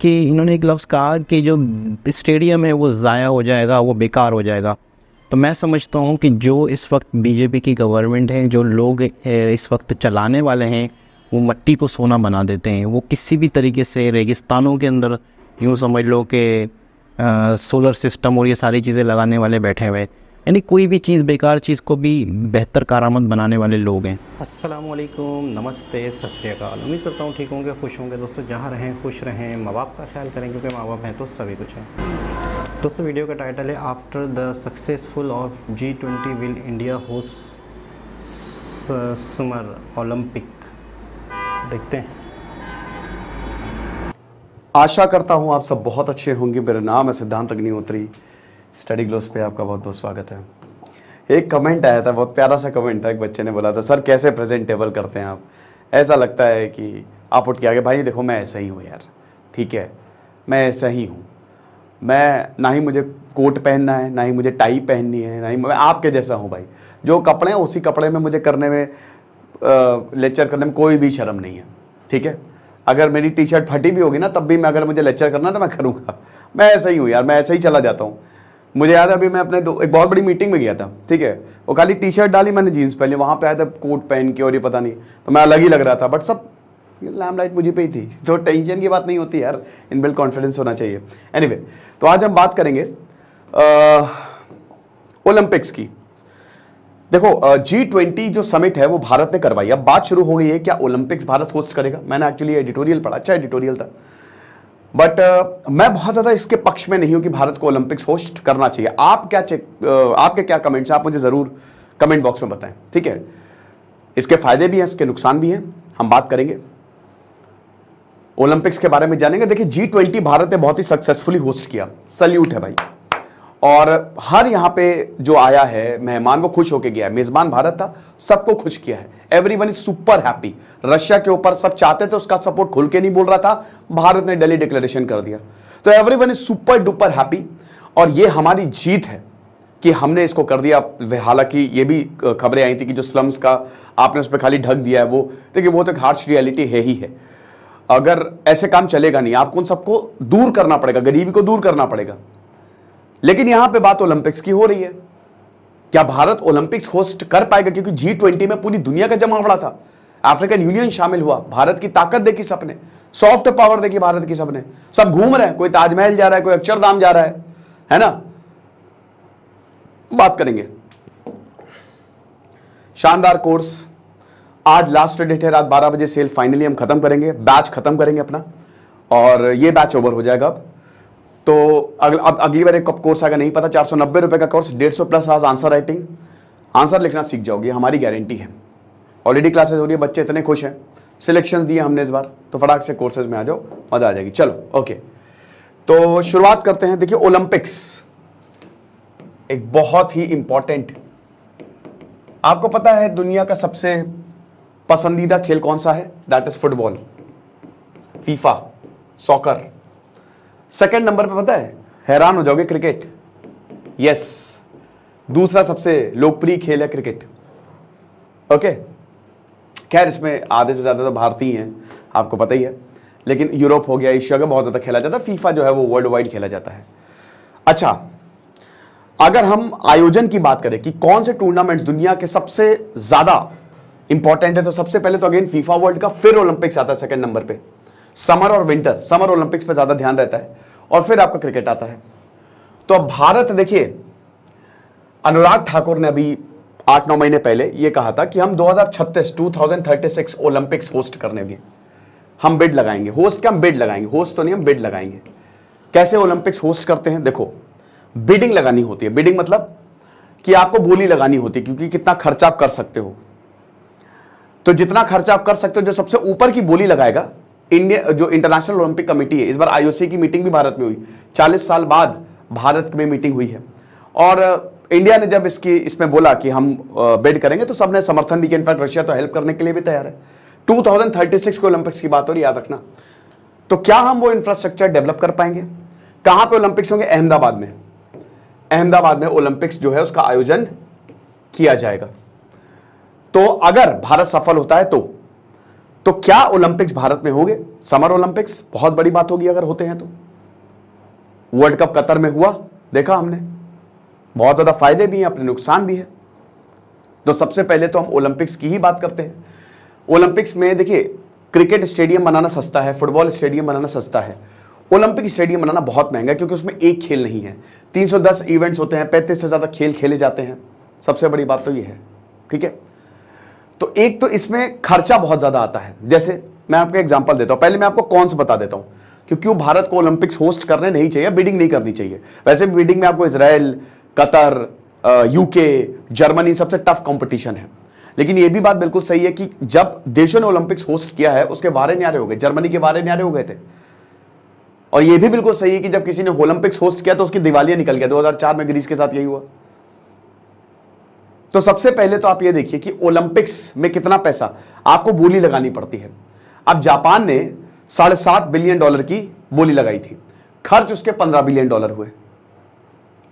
कि इन्होंने एक लफ्ज़ कहा कि जो स्टेडियम है वो ज़ाया हो जाएगा, वो बेकार हो जाएगा। तो मैं समझता हूँ कि जो इस वक्त बीजेपी की गवर्नमेंट है, जो लोग इस वक्त चलाने वाले हैं, वो मिट्टी को सोना बना देते हैं। वो किसी भी तरीके से रेगिस्तानों के अंदर यूँ समझ लो कि सोलर सिस्टम और ये सारी चीज़ें लगाने वाले बैठे हुए, यानी कोई भी चीज़ बेकार चीज़ को भी बेहतर कारामद बनाने वाले लोग हैं। अस्सलामुअलैकुम, नमस्ते, सत श्री अकाल। उम्मीद करता हूँ ठीक होंगे, खुश होंगे। दोस्तों जहाँ रहें खुश रहें, माँ बाप का ख्याल करें क्योंकि माँ बाप हैं तो सभी कुछ हैं। दोस्तों वीडियो का टाइटल है after the successful of G20 will India host summer Olympic. देखते हैं। आशा करता हूं आप सब बहुत अच्छे होंगे। मेरा नाम है सिद्धांत अग्निहोत्री। स्टडी ग्लोस पे आपका बहुत बहुत स्वागत है। एक कमेंट आया था, बहुत प्यारा सा कमेंट था। एक बच्चे ने बोला था, सर कैसे प्रेजेंटेबल करते हैं आप, ऐसा लगता है कि आप उठ के आगे। भाई देखो मैं ऐसा ही हूँ यार, ठीक है, मैं ऐसा ही हूँ। मैं ना ही मुझे कोट पहनना है, ना ही मुझे टाई पहननी है, ना ही मैं आपके जैसा हूँ भाई। जो कपड़े हैं उसी कपड़े में मुझे करने में लेक्चर करने में कोई भी शर्म नहीं है, ठीक है। अगर मेरी टी शर्ट फटी भी होगी ना तब भी मैं, अगर मुझे लेक्चर करना है तो मैं करूँगा। मैं ऐसा ही हूँ यार, मैं ऐसा ही चला जाता हूँ। मुझे याद है अभी मैं अपने एक बहुत बड़ी मीटिंग में गया था, ठीक है। वो खाली टी शर्ट डाली मैंने, जीन्स पहनी, वहाँ पे आया था कोट पहन के और ये पता नहीं, तो मैं अलग ही लग रहा था। बट सब लैम लाइट मुझे पे ही थी, तो टेंशन की बात नहीं होती यार, इनबिल्ट कॉन्फिडेंस होना चाहिए। एनीवे, तो आज हम बात करेंगे ओलंपिक्स की। देखो G20 जो समिट है वो भारत ने करवाई। अब बात शुरू हो गई है क्या ओलंपिक्स भारत होस्ट करेगा। मैंने एक्चुअली एडिटोरियल पढ़ा, अच्छा एडिटोरियल था, बट मैं बहुत ज़्यादा इसके पक्ष में नहीं हूँ कि भारत को ओलंपिक्स होस्ट करना चाहिए। आप क्या आपके क्या कमेंट्स हैं, आप मुझे ज़रूर कमेंट बॉक्स में बताएं, ठीक है। इसके फायदे भी हैं, इसके नुकसान भी हैं, हम बात करेंगे ओलंपिक्स के बारे में, जानेंगे। देखिए G20 भारत ने बहुत ही सक्सेसफुली होस्ट किया, सल्यूट है भाई। और हर यहाँ पे जो आया है मेहमान वो खुश होके गया है। मेज़बान भारत था, सबको खुश किया है। Everyone is super happy. Russia के ऊपर सब चाहते थे, उसका सपोर्ट खुल के नहीं बोल रहा था, भारत ने दिल्ली डिक्लेरेशन कर दिया, तो everyone is super duper happy. और ये हमारी जीत है कि हमने इसको कर दिया। हालांकि ये भी खबरें आई थी कि जो स्लम्स का आपने उस पर खाली ढक दिया है, वो देखिए वो तो एक हार्श रियलिटी है ही है। अगर ऐसे काम चलेगा नहीं, आपको उन सबको दूर करना पड़ेगा, गरीबी को दूर करना पड़ेगा। लेकिन यहां पे बात ओलंपिक्स की हो रही है, क्या भारत ओलंपिक्स होस्ट कर पाएगा? क्योंकि G20 में पूरी दुनिया का जमावड़ा था, अफ्रीकन यूनियन शामिल हुआ। भारत की ताकत देखी सबने, सॉफ्ट पावर देखी भारत की सबने। सब घूम रहे हैं, कोई ताजमहल जा रहा है, कोई अक्षरधाम जा रहा है ना। बात करेंगे शानदार कोर्स। आज लास्ट डेट है, रात 12 बजे सेल फाइनली हम खत्म करेंगे, बैच खत्म करेंगे अपना, और ये बैच ओवर हो जाएगा अब। तो अगली बार एक कब कोर्स आएगा नहीं पता। 490 रुपये का कोर्स, 150 प्लस आज आंसर राइटिंग, आंसर लिखना सीख जाओगे, हमारी गारंटी है। ऑलरेडी क्लासेस हो रही है, बच्चे इतने खुश हैं, सिलेक्शन दिए हमने इस बार, तो फटाक से कोर्सेज में आ जाओ, मजा आ जाएगी। चलो ओके, तो शुरुआत करते हैं। देखिए ओलंपिक्स एक बहुत ही इंपॉर्टेंट, आपको पता है दुनिया का सबसे पसंदीदा खेल कौन सा है, that is football, FIFA, soccer. Second number पे पता है, हैरान हो जाओगे, क्रिकेट। यस, दूसरा सबसे लोकप्रिय खेल है क्रिकेट। ओके, खैर इसमें आधे से ज़्यादा तो भारतीय हैं, आपको पता ही है, लेकिन यूरोप हो गया, एशिया का बहुत ज़्यादा खेला जाता है। फीफा जो है वो वर्ल्ड वाइड खेला जाता है। अच्छा, अगर हम आयोजन की बात करें कि कौन से टूर्नामेंट्स दुनिया के सबसे ज़्यादा इंपॉर्टेंट है, तो सबसे पहले तो अगेन फीफा वर्ल्ड का, फिर ओलंपिक्स आता है सेकेंड नंबर पर। समर और विंटर, समर ओलंपिक्स पे ज्यादा ध्यान रहता है, और फिर आपका क्रिकेट आता है। तो अब भारत देखिए, अनुराग ठाकुर ने अभी 8-9 महीने पहले ये कहा था कि हम 2036 ओलंपिक्स होस्ट करने के हम बिड लगाएंगे। होस्ट क्या, हम बिड लगाएंगे, होस्ट तो नहीं, हम बिड लगाएंगे। कैसे ओलंपिक्स होस्ट करते हैं, देखो बिडिंग लगानी होती है। बिडिंग मतलब कि आपको बोली लगानी होती है, क्योंकि कितना खर्चा आप कर सकते हो। तो जितना खर्चा आप कर सकते हो, जो सबसे ऊपर की बोली लगाएगा, इंडिया जो इंटरनेशनल ओलंपिक कमेटी है, इस बार IOC की मीटिंग भी भारत में हुई, 40 साल बाद भारत में मीटिंग हुई है। और इंडिया ने जब इसमें बोला कि हम बेड करेंगे, तो सबने समर्थन भी किया। इनफैक्ट रशिया तो हेल्प करने के लिए भी तैयार है। 2036 के ओलंपिक्स की बात हो रही, याद रखना। तो क्या हम वो इंफ्रास्ट्रक्चर डेवलप कर पाएंगे? कहाँ पे ओलंपिक्स होंगे? अहमदाबाद में। अहमदाबाद में ओलंपिक्स जो है उसका आयोजन किया जाएगा। तो अगर भारत सफल होता है तो तो क्या ओलंपिक्स भारत में होंगे? समर ओलंपिक्स बहुत बड़ी बात होगी अगर होते हैं तो। वर्ल्ड कप कतर में हुआ, देखा हमने, बहुत ज्यादा फायदे भी हैं, अपने नुकसान भी है। तो सबसे पहले तो हम ओलंपिक्स की ही बात करते हैं। ओलंपिक्स में देखिए, क्रिकेट स्टेडियम बनाना सस्ता है, फुटबॉल स्टेडियम बनाना सस्ता है, ओलंपिक स्टेडियम बनाना बहुत महंगा है, क्योंकि उसमें एक खेल नहीं है, 310 इवेंट्स होते हैं, 35 से ज़्यादा खेल खेले जाते हैं। सबसे बड़ी बात तो ये है, ठीक है। तो एक तो इसमें खर्चा बहुत ज़्यादा आता है। जैसे मैं आपको एग्जांपल देता हूँ, पहले मैं आपको कॉन्स बता देता हूँ कि क्यों भारत को ओलंपिक्स होस्ट करने नहीं चाहिए, बिडिंग नहीं करनी चाहिए। वैसे भी बिडिंग में आपको इसराइल, कतर, यूके, जर्मनी, सबसे टफ कॉम्पिटिशन है। लेकिन यह भी बात बिल्कुल सही है कि जब देशों ने ओलंपिक्स होस्ट किया है उसके वारे न्यारे हो गए, जर्मनी के वारे न्यारे हो गए थे। और यह भी बिल्कुल सही है कि जब किसी ने ओलंपिक्स होस्ट किया तो उसकी दिवालिया निकल गया, 2004 में ग्रीस के साथ यही हुआ। तो सबसे पहले तो आप ये देखिए कि ओलंपिक्स में कितना पैसा आपको बोली लगानी पड़ती है। अब जापान ने $7.5 बिलियन की बोली लगाई थी, खर्च उसके $15 बिलियन हुए।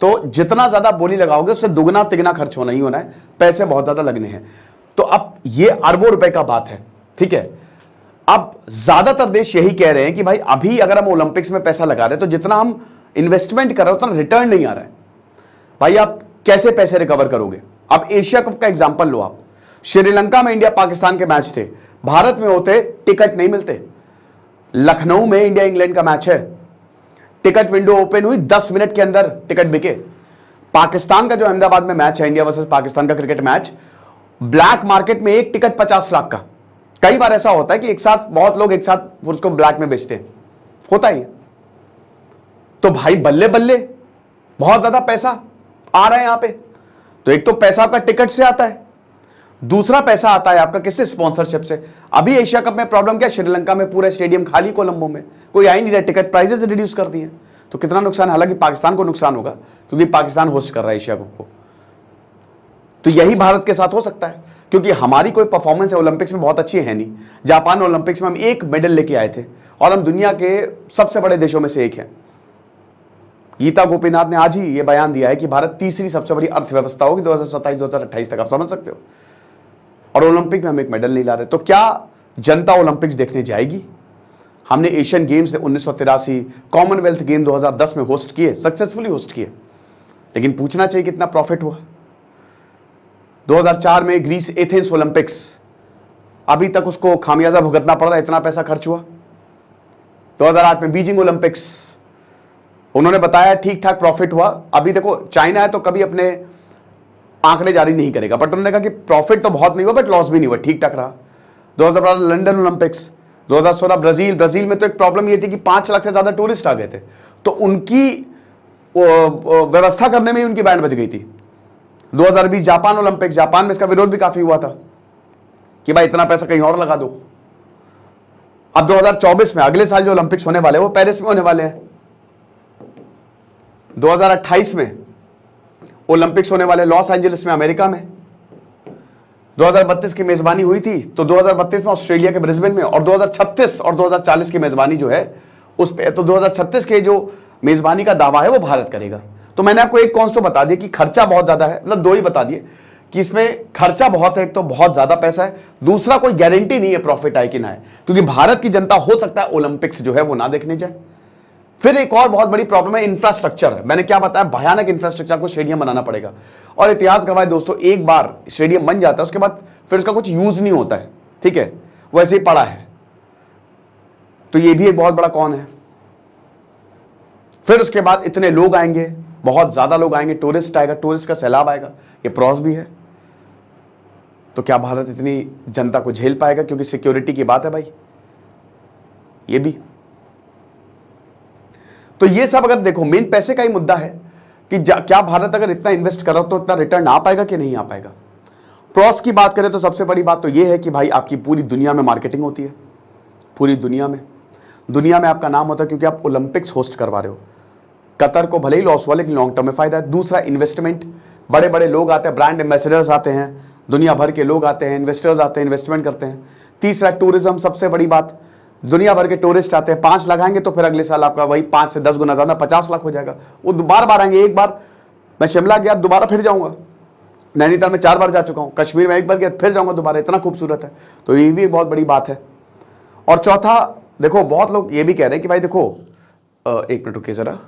तो जितना ज्यादा बोली लगाओगे उससे दुगना तिगना खर्च होना ही होना है, पैसे बहुत ज्यादा लगने हैं। तो अब ये अरबों रुपए का बात है, ठीक है। अब ज्यादातर देश यही कह रहे हैं कि भाई अभी अगर हम ओलंपिक्स में पैसा लगा रहे हैं तो जितना हम इन्वेस्टमेंट कर रहे हैं उतना रिटर्न नहीं आ रहा है। भाई आप कैसे पैसे रिकवर करोगे? अब एशिया कप का एग्जाम्पल लो आप, श्रीलंका में इंडिया पाकिस्तान के मैच थे, भारत में होते टिकट नहीं मिलते। लखनऊ में इंडिया इंग्लैंड का मैच है, टिकट विंडो ओपन हुई, 10 मिनट के अंदर टिकट बिके। पाकिस्तान का जो अहमदाबाद में मैच है, इंडिया वर्सेस पाकिस्तान का क्रिकेट मैच, ब्लैक मार्केट में एक टिकट 50 लाख का। कई बार ऐसा होता है कि एक साथ बहुत लोग एक साथ उसको ब्लैक में बेचते हैं, होता ही है। तो भाई बल्ले बल्ले बहुत ज्यादा पैसा आ रहा है यहां पे। तो एक तो पैसा आपका टिकट से आता है, दूसरा पैसा आता है आपका किससे? स्पॉन्सरशिप से। अभी एशिया कप में प्रॉब्लम क्या? श्रीलंका में पूरा स्टेडियम खाली, कोलंबो में कोई आई नहीं रहा, टिकट प्राइजेस रिड्यूस कर दिए। तो कितना नुकसान, हालांकि पाकिस्तान को नुकसान होगा क्योंकि पाकिस्तान होस्ट कर रहा है एशिया कप को। तो यही भारत के साथ हो सकता है, क्योंकि हमारी कोई परफॉर्मेंस है ओलंपिक्स में बहुत अच्छी है नहीं। जापान ओलंपिक्स में हम 1 मेडल लेके आए थे और हम दुनिया के सबसे बड़े देशों में से एक हैं। गीता गोपीनाथ ने आज ही ये बयान दिया है कि भारत तीसरी सबसे बड़ी अर्थव्यवस्था होगी 2027-2028 तक, आप समझ सकते हो। और ओलंपिक में हम 1 मेडल नहीं ला रहे। तो क्या जनता ओलंपिक्स देखने जाएगी? हमने एशियन गेम्स 1983, कॉमनवेल्थ गेम 2010 में होस्ट किए, सक्सेसफुली होस्ट किए, लेकिन पूछना चाहिए कितना प्रॉफिट हुआ। 2004 में ग्रीस एथेंस ओलंपिक्स, अभी तक उसको खामियाजा भुगतना पड़ रहा है, इतना पैसा खर्च हुआ। 2008 में बीजिंग ओलंपिक्स, उन्होंने बताया ठीक ठाक प्रॉफिट हुआ। अभी देखो चाइना है तो कभी अपने आंकड़े जारी नहीं करेगा, बट उन्होंने कहा कि प्रॉफिट तो बहुत नहीं हुआ बट लॉस भी नहीं हुआ, ठीक ठाक रहा। 2012 लंदन ओलंपिक्स, 2016 ब्राजील में तो एक प्रॉब्लम ये थी कि 5 लाख से ज़्यादा टूरिस्ट आ गए थे, तो उनकी व्यवस्था करने में ही उनकी बैंड बज गई थी। 2020 जापान ओलंपिक्स, जापान में इसका विरोध भी काफ़ी हुआ था कि भाई इतना पैसा कहीं और लगा दो। अब 2024 में अगले साल जो ओलंपिक्स होने वाले हैं वो पेरिस में होने वाले हैं। 2028 में ओलंपिक्स होने वाले लॉस एंजलिस में, अमेरिका में। 2032 की मेजबानी हुई थी, तो 2032 में ऑस्ट्रेलिया के ब्रिस्बेन में, और 2036 और 2040 की मेजबानी जो है उस पे, तो 2036 के जो मेजबानी का दावा है वो भारत करेगा। तो मैंने आपको एक कॉन्स तो बता दिया कि खर्चा बहुत ज्यादा है, मतलब दो ही बता दिए कि इसमें खर्चा बहुत है, एक तो बहुत ज्यादा पैसा है, दूसरा कोई गारंटी नहीं है प्रॉफिट आए कि ना आए, क्योंकि भारत की जनता हो सकता है ओलंपिक्स जो है वो ना देखने जाए। फिर एक और बहुत बड़ी प्रॉब्लम है इंफ्रास्ट्रक्चर। मैंने क्या बताया, भयानक इंफ्रास्ट्रक्चर, आपको स्टेडियम बनाना पड़ेगा। और इतिहास गवाह दोस्तों, एक बार स्टेडियम बन जाता है उसके बाद फिर उसका कुछ यूज नहीं होता है, ठीक है, वैसे ही पड़ा है। तो ये भी एक बहुत बड़ा कौन है। फिर उसके बाद इतने लोग आएंगे, बहुत ज्यादा लोग आएंगे, टूरिस्ट आएगा, टूरिस्ट का सैलाब आएगा, ये प्रॉस भी है। तो क्या भारत इतनी जनता को झेल पाएगा? क्योंकि सिक्योरिटी की बात है भाई, ये भी। तो ये सब अगर देखो, मेन पैसे का ही मुद्दा है कि क्या भारत अगर इतना इन्वेस्ट करो तो इतना रिटर्न आ पाएगा कि नहीं आ पाएगा। प्रॉस की बात करें तो सबसे बड़ी बात तो ये है कि भाई आपकी पूरी दुनिया में मार्केटिंग होती है, पूरी दुनिया में आपका नाम होता है, क्योंकि आप ओलंपिक्स होस्ट करवा रहे हो। कतर को भले ही लॉस हुआ लेकिन लॉन्ग टर्म में फायदा है। दूसरा इन्वेस्टमेंट, बड़े बड़े लोग आते हैं, ब्रांड एम्बेसडर्स आते हैं, दुनिया भर के लोग आते हैं, इन्वेस्टर्स आते हैं, इन्वेस्टमेंट करते हैं। तीसरा टूरिज्म, सबसे बड़ी बात, दुनिया भर के टूरिस्ट आते हैं। 5 लगाएंगे तो फिर अगले साल आपका वही 5 से 10 गुना ज़्यादा 50 लाख हो जाएगा। वो दोबारा बार आएंगे, एक बार मैं शिमला गया दोबारा फिर जाऊँगा, नैनीताल में 4 बार जा चुका हूँ, कश्मीर में 1 बार गया फिर जाऊँगा दोबारा, इतना खूबसूरत है। तो ये भी एक बहुत बड़ी बात है। और चौथा, देखो बहुत लोग ये भी कह रहे हैं कि भाई देखो एक मिनट रुकिए जरा,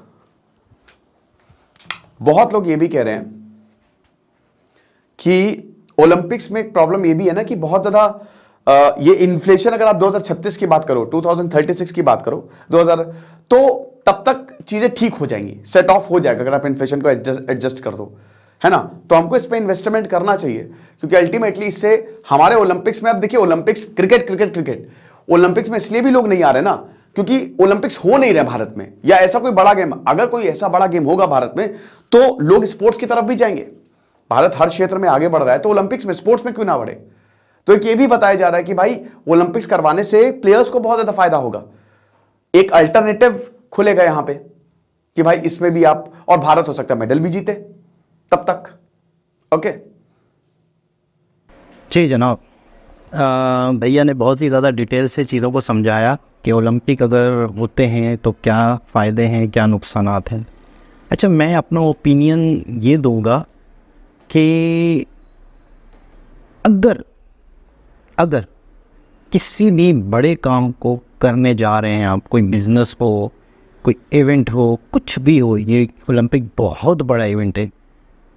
बहुत लोग ये भी कह रहे हैं कि ओलंपिक्स में एक प्रॉब्लम ये भी है ना कि बहुत ज्यादा ये इन्फ्लेशन, अगर आप 2036 की बात करो, 2036 की बात करो, 2000, तो तब तक चीजें ठीक हो जाएंगी, सेट ऑफ हो जाएगा अगर आप इन्फ्लेशन को एडजस्ट कर दो, है ना। तो हमको इस पर इन्वेस्टमेंट करना चाहिए क्योंकि अल्टीमेटली इससे हमारे ओलंपिक्स में, अब देखिए Olympics cricket cricket cricket Olympics में इसलिए भी लोग नहीं आ रहे ना क्योंकि ओलंपिक्स हो नहीं रहे भारत में, या ऐसा कोई बड़ा गेम, अगर कोई ऐसा बड़ा गेम होगा भारत में तो लोग स्पोर्ट्स की तरफ भी जाएंगे। भारत हर क्षेत्र में आगे बढ़ रहा है तो ओलंपिक्स में, स्पोर्ट्स में क्यों ना बढ़े। तो एक ये भी बताया जा रहा है कि भाई ओलंपिक्स करवाने से प्लेयर्स को बहुत ज्यादा फायदा होगा, एक अल्टरनेटिव खुलेगा यहां पे कि भाई इसमें भी आप, और भारत हो सकता है मेडल भी जीते तब तक। ओके जी जनाब, भैया ने बहुत ही ज़्यादा डिटेल से चीज़ों को समझाया कि ओलंपिक अगर होते हैं तो क्या फ़ायदे हैं, क्या नुकसान हैं। अच्छा, मैं अपना ओपिनियन ये दूंगा कि अगर अगर किसी भी बड़े काम को करने जा रहे हैं आप, कोई बिज़नेस हो, कोई इवेंट हो, कुछ भी हो, ये ओलंपिक बहुत बड़ा इवेंट है,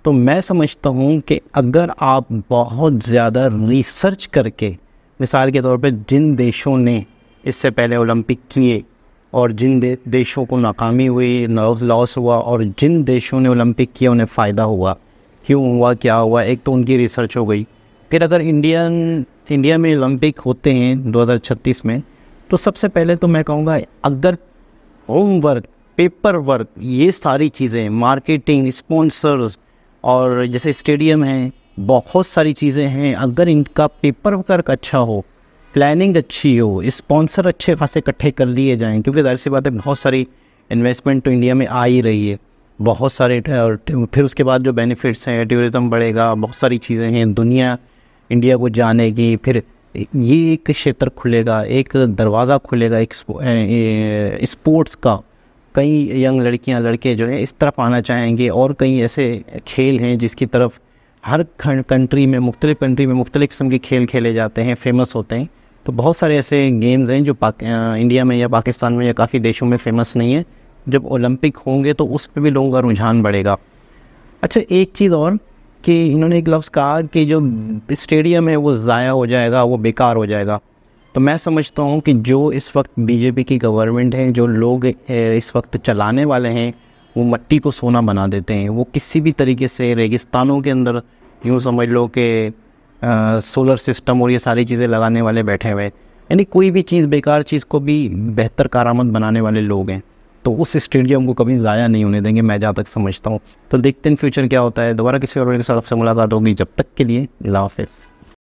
तो मैं समझता हूँ कि अगर आप बहुत ज़्यादा रिसर्च करके, मिसाल के तौर पे जिन देशों ने इससे पहले ओलंपिक किए और जिन देशों को नाकामी हुई, लॉस हुआ, और जिन देशों ने ओलंपिक किया उन्हें फ़ायदा हुआ, क्यों हुआ, क्या हुआ, एक तो उनकी रिसर्च हो गई। फिर अगर इंडिया में ओलंपिक होते हैं 2036 में, तो सबसे पहले तो मैं कहूँगा अगर होमवर्क, पेपर वर्क, ये सारी चीज़ें, मार्केटिंग, स्पॉन्सर्स, और जैसे स्टेडियम हैं, बहुत सारी चीज़ें हैं, अगर इनका पेपर वर्क अच्छा हो, प्लानिंग अच्छी हो, स्पॉन्सर अच्छे खासे इकट्ठे कर लिए जाएं, क्योंकि जाहिर सी बात है बहुत सारी इन्वेस्टमेंट तो इंडिया में आ ही रही है, बहुत सारे, और फिर उसके बाद जो बेनिफिट्स हैं, टूरिज़म बढ़ेगा, बहुत सारी चीज़ें हैं, दुनिया इंडिया को जानेगी, फिर ये एक क्षेत्र खुलेगा, एक दरवाज़ा खुलेगा एक स्पोर्ट्स का, कई यंग लड़कियां लड़के जो हैं इस तरफ आना चाहेंगे, और कई ऐसे खेल हैं जिसकी तरफ हर कंट्री में मुख्तलिफ़ किस्म के खेल खेले जाते हैं, फेमस होते हैं, तो बहुत सारे ऐसे गेम्स हैं जो इंडिया में या पाकिस्तान में या काफ़ी देशों में फेमस नहीं है, जब ओलंपिक होंगे तो उस पर भी लोगों का रुझान बढ़ेगा। अच्छा, एक चीज़ और कि इन्होंने एक लफ्ज़ कहा कि जो स्टेडियम है वो ज़ाया हो जाएगा, वो बेकार हो जाएगा, तो मैं समझता हूँ कि जो इस वक्त बीजेपी की गवर्नमेंट है, जो लोग इस वक्त चलाने वाले हैं, वो मिट्टी को सोना बना देते हैं, वो किसी भी तरीके से रेगिस्तानों के अंदर यूँ समझ लो कि सोलर सिस्टम और ये सारी चीज़ें लगाने वाले बैठे हुए, यानी कोई भी चीज़, बेकार चीज़ को भी बेहतर कारामद बनाने वाले लोग हैं, तो उस स्टेडियम को कभी ज़ाया नहीं होने देंगे, मैं जहाँ तक समझता हूँ। तो देखते हैं फ्यूचर क्या होता है। दोबारा किसी और मेरे साथ आपसे मुलाकात होगी, जब तक के लिए अल्लाह हाफ़िज़।